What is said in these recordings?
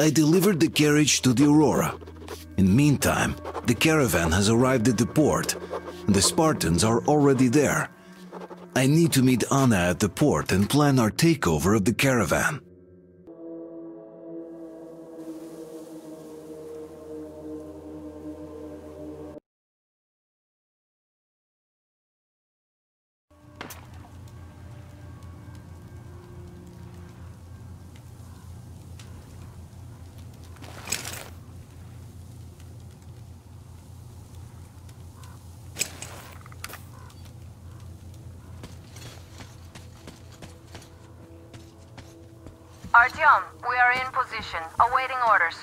I delivered the carriage to the Aurora. In the meantime, the caravan has arrived at the port, and the Spartans are already there. I need to meet Anna at the port and plan our takeover of the caravan. Artyom, we are in position, awaiting orders.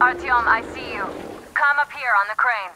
Artyom, I see you. Come up here on the crane.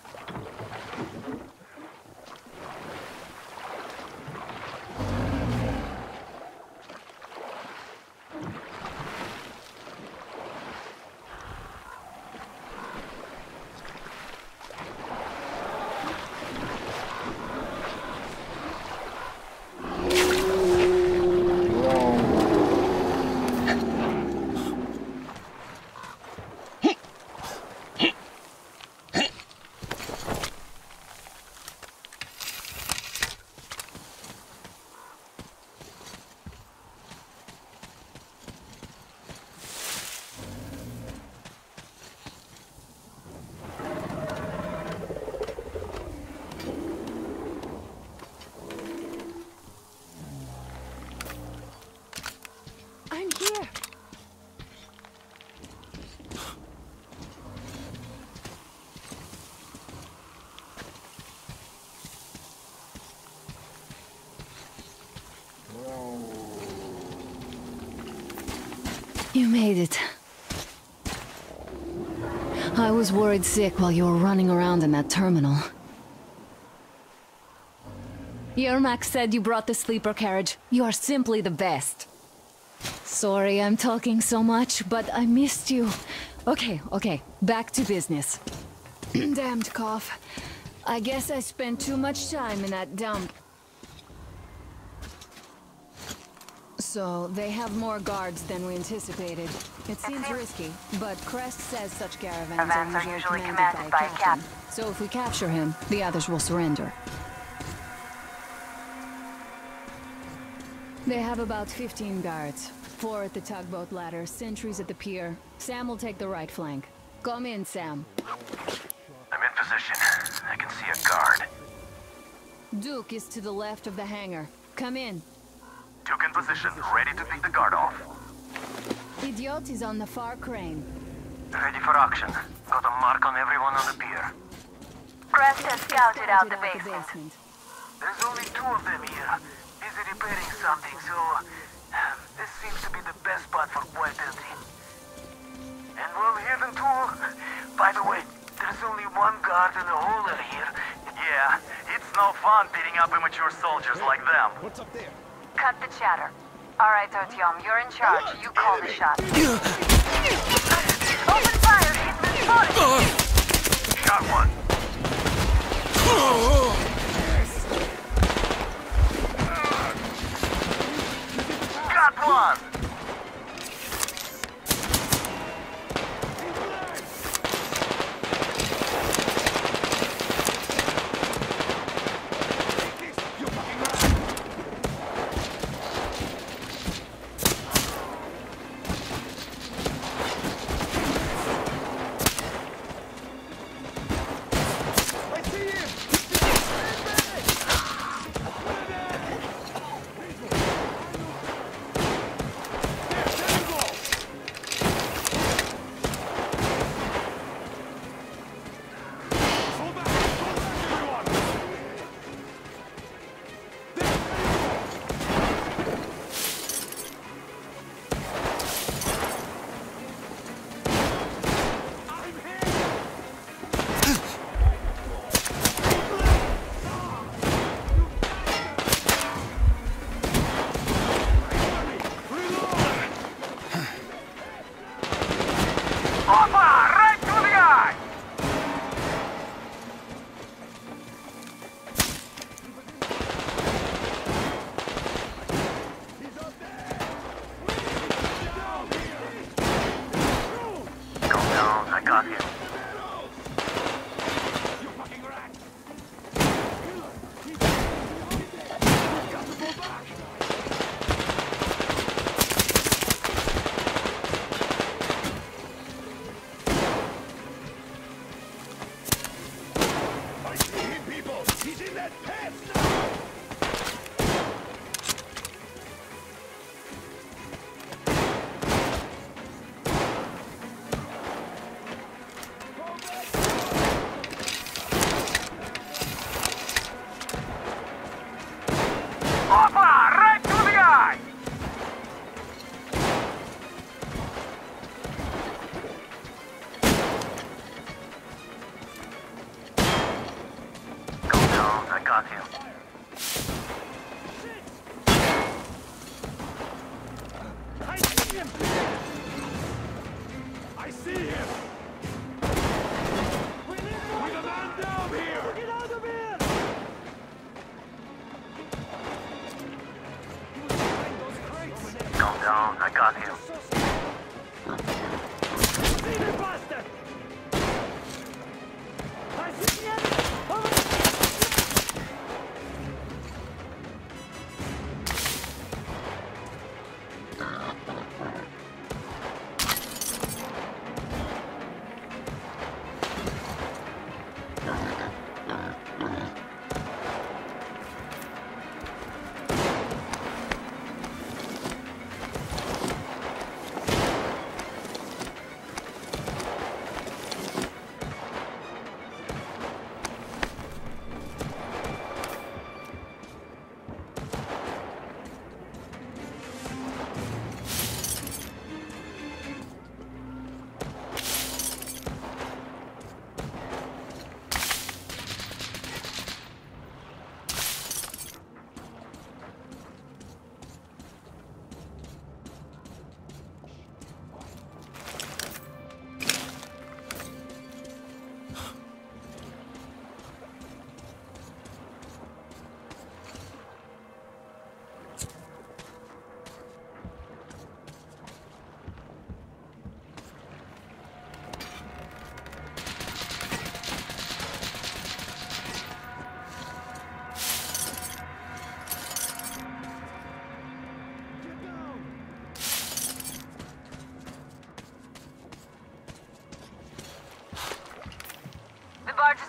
You made it. I was worried sick while you were running around in that terminal. Yermak said you brought the sleeper carriage. You are simply the best. Sorry I'm talking so much, but I missed you. Okay, back to business. Damned cough. I guess I spent too much time in that dump. So, they have more guards than we anticipated. It seems risky, but Crest says such caravans are usually commanded by a captain. So if we capture him, the others will surrender. They have about 15 guards. 4 at the tugboat ladder, sentries at the pier. Sam will take the right flank. Come in, Sam. I'm in position. I can see a guard. Duke is to the left of the hangar. Come in. Duke in position, ready to take the guard off. Idiot is on the far crane. Ready for action. Got a mark on everyone on the pier. Crest has scouted out the basement. There's only 2 of them here. Busy repairing something, so this seems to be the best spot for boy building. And we'll hear them too. By the way, there's only 1 guard in the whole area here. Yeah, it's no fun beating up immature soldiers like them. What's up there? Cut the chatter. All right, Otyom, you're in charge. You call the shot. Open fire! Hitman's spotted! Got 1. Got 1!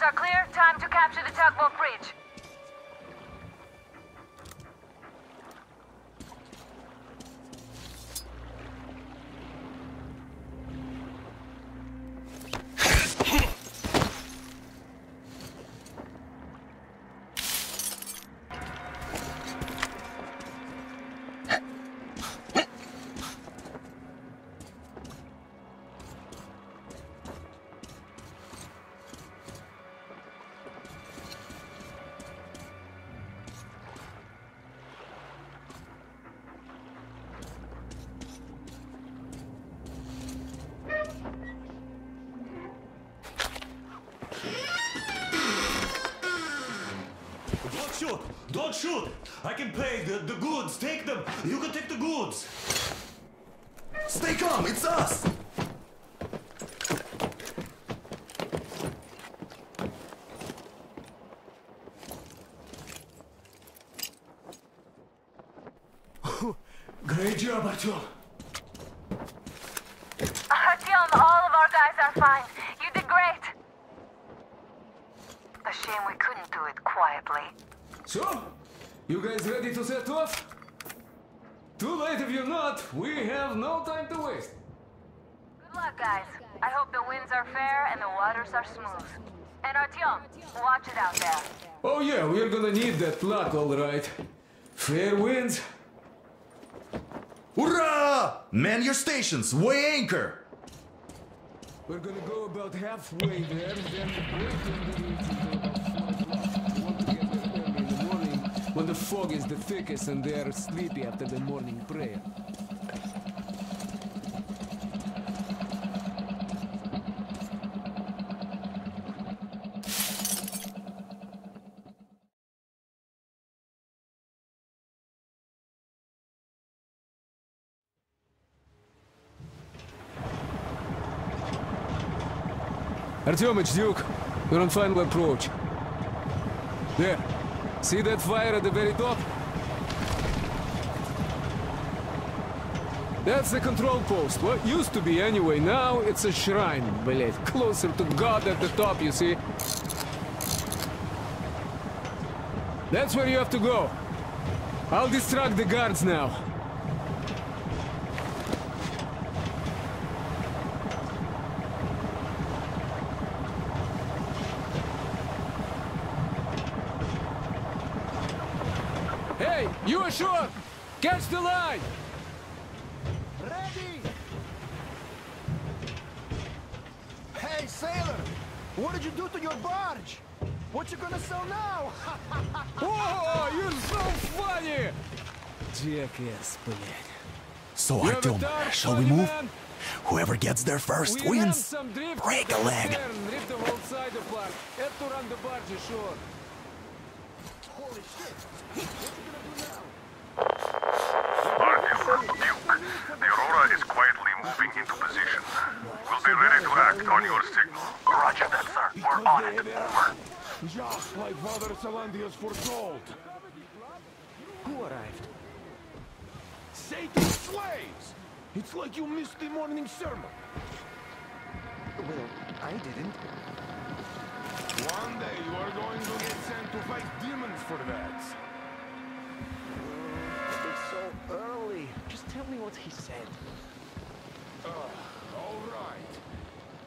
are clear. Time to capture the tugboat bridge. Don't shoot! I can pay the goods! Take them! You can take the goods! Stay calm! It's us! Great job, Artyom! Artyom, all of our guys are fine. You did great! A shame we couldn't do it quietly. So, you guys ready to set off? Too late if you're not, we have no time to waste. Good luck, guys. I hope the winds are fair and the waters are smooth. And Artyom, watch it out there. Oh yeah, we're gonna need that luck, all right. Fair winds. Hurrah! Man your stations, weigh anchor! We're gonna go about halfway there, then break into the... When the fog is the thickest and they are sleepy after the morning prayer. Artyomich, Duke, we're on final approach. There. See that fire at the very top? That's the control post. Well, it used to be anyway. Now it's a shrine, блядь. Closer to God at the top, you see? That's where you have to go. I'll distract the guards now. You are sure? Catch the line! Ready! Hey, sailor! What did you do to your barge? What you gonna sell now? Oh, you're so funny! Jackass, блядь. So, Artyom, shall we move? Man? Whoever gets there first wins! Break a leg! Drift the whole side apart. Have to run the barge ashore. Holy shit! What you gonna do now? Artyom, Duke, the Aurora is quietly moving into position. We'll be ready to act on your signal. Roger that, sir. We're on it. Over. Just like Father Salandius foretold. Who arrived? Satan's slaves! It's like you missed the morning sermon. Well, I didn't. One day you are going to get sent to fight demons for that. So early. Just tell me what he said. All right.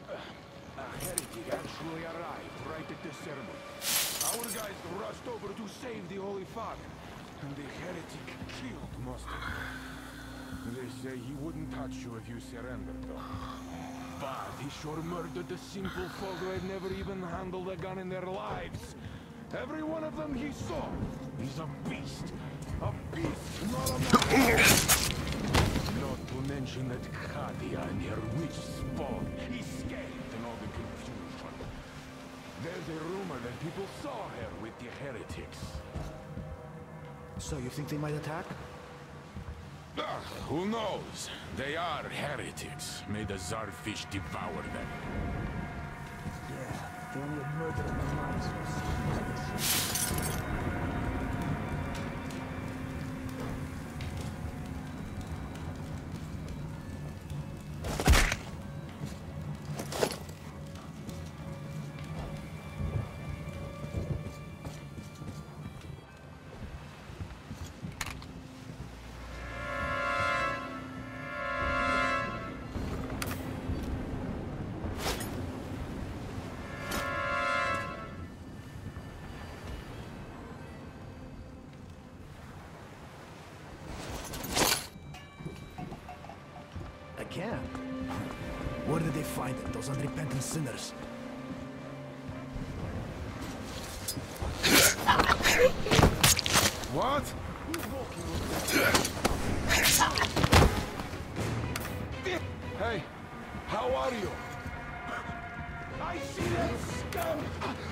A heretic actually arrived right at the ceremony. Our guys rushed over to save the Holy Father, and the heretic killed most of them. They say he wouldn't touch you if you surrendered, though. But he sure murdered the simple folk who had never even handled a gun in their lives. Every one of them he saw is a beast. A beast, not a man. Not to mention that Khadija and her witch spawn escaped in all the confusion. There's a rumor that people saw her with the heretics. So you think they might attack? Who knows? They are heretics. May the Tsarfish devour them. Yeah, they only murder the monsters. find them, those unrepentant sinners. What? Hey, how are you? I see that scum!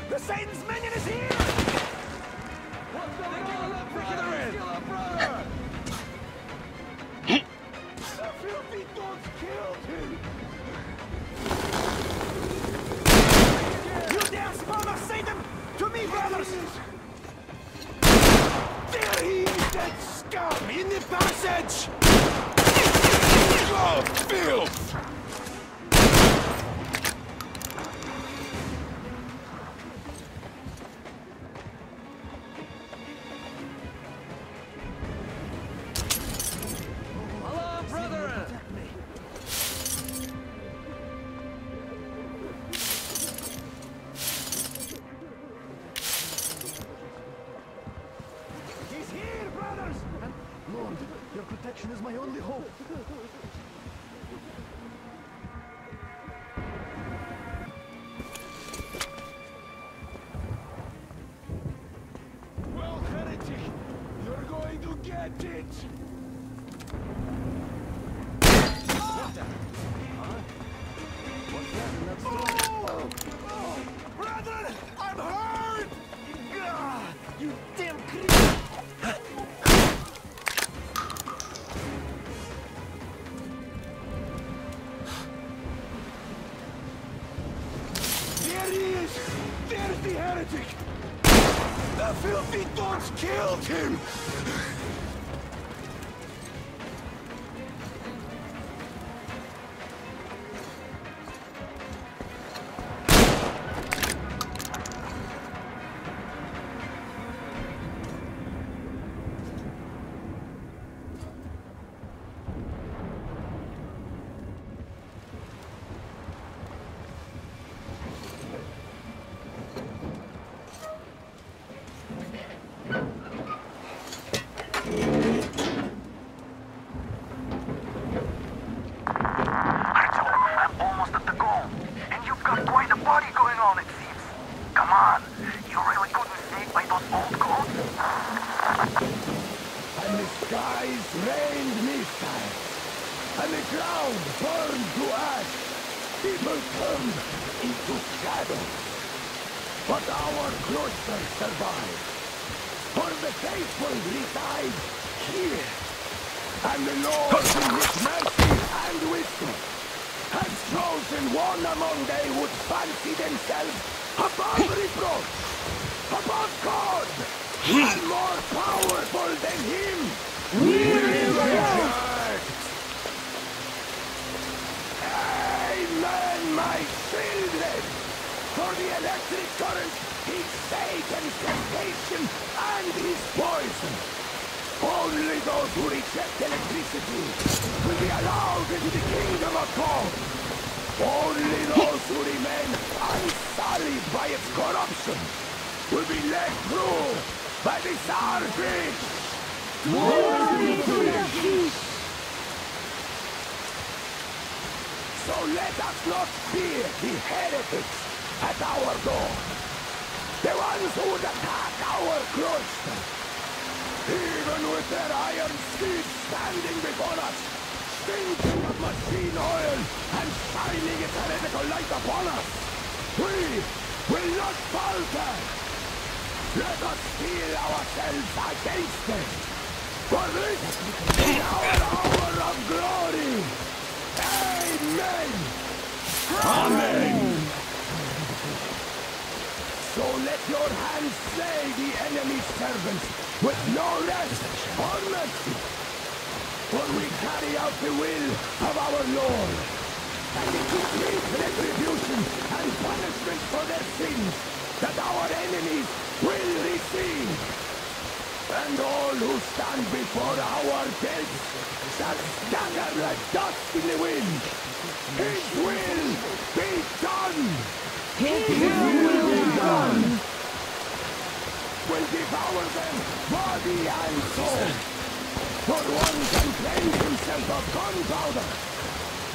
The Satan's minion is here! What the hell? Breaking the red! Kill our brother! The filthy dogs killed him! You dare spawn of Satan! To me, brothers! There he is, that scum! In the passage! Oh, filth!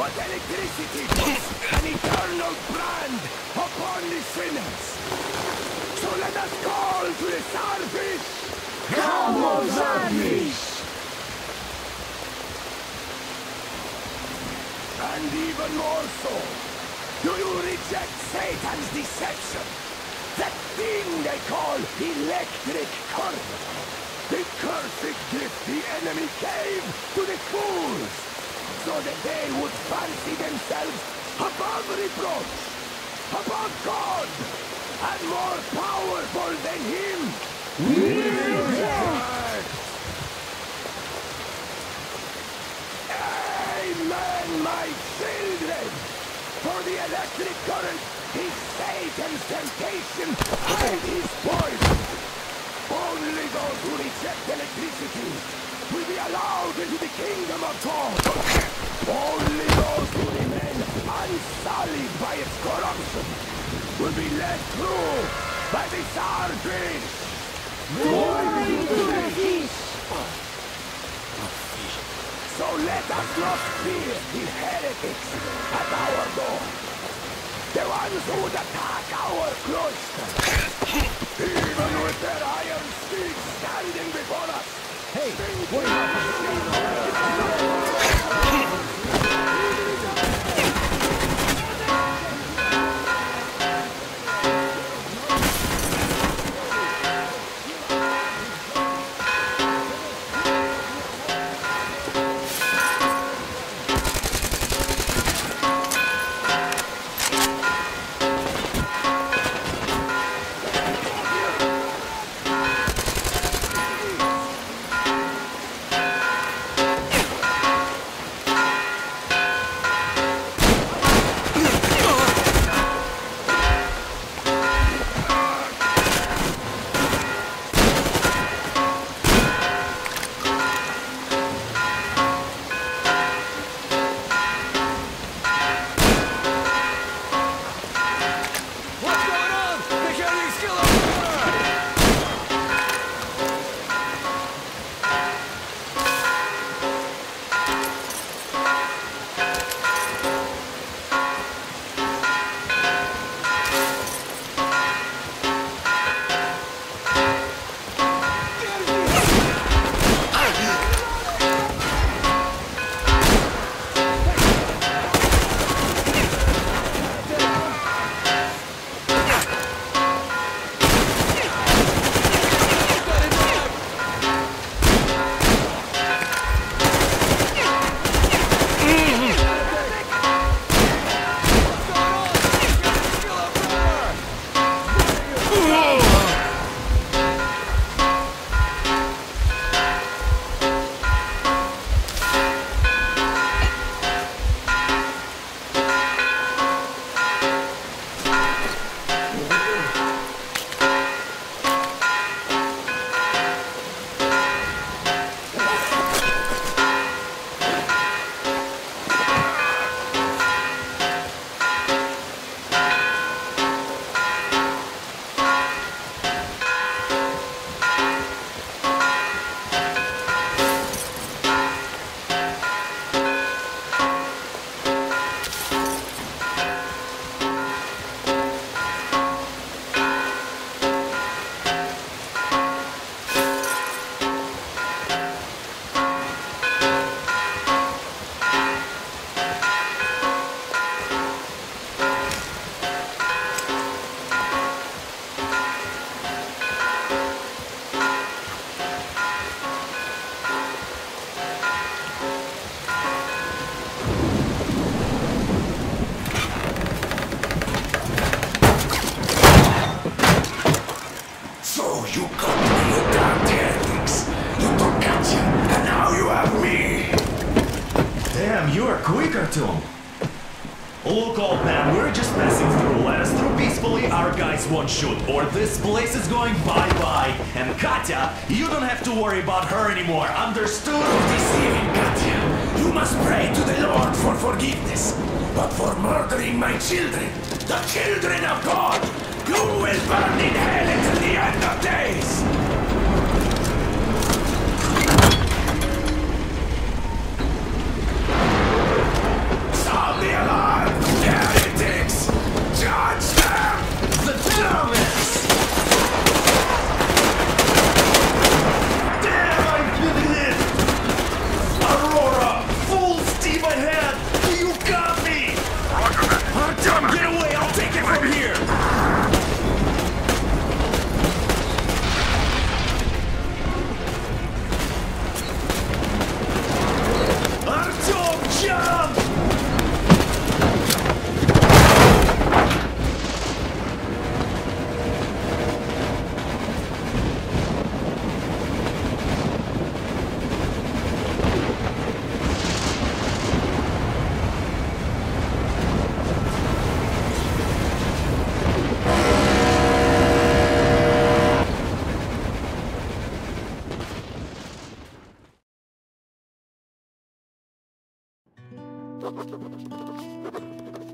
but electricity puts an eternal brand upon the sinners. So let us call to the service. Come on, service! And even more so, do you reject Satan's deception? That thing they call electric current. The cursed gift the enemy gave to the fools, so that they would fancy themselves above reproach, above God, and more powerful than Him. We reject! Amen, my children! For the electric current is Satan's temptation and his poison. Only those who reject electricity will be allowed into the kingdom of God. Only those who remain unsullied by its corruption will be led through by the Sardis. Glory to Jesus! So let us not fear the heretics at our door. The ones who would attack our cloister. Even with their iron steeds standing before us. Hey, what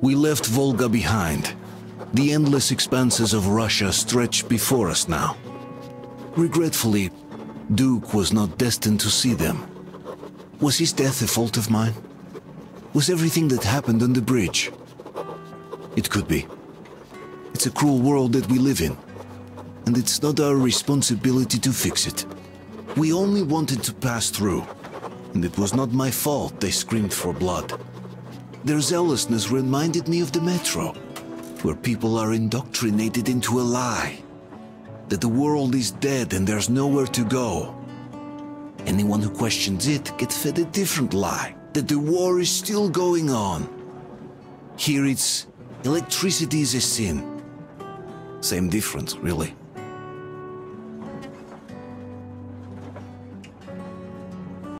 We left Volga behind. The endless expanses of Russia stretch before us now. Regretfully, Duke was not destined to see them. Was his death a fault of mine? Was everything that happened on the bridge? It could be. It's a cruel world that we live in, and it's not our responsibility to fix it. We only wanted to pass through, and it was not my fault they screamed for blood. Their zealousness reminded me of the Metro, where people are indoctrinated into a lie, that the world is dead and there's nowhere to go. Anyone who questions it gets fed a different lie, that the war is still going on. Here it's electricity is a sin. Same difference, really.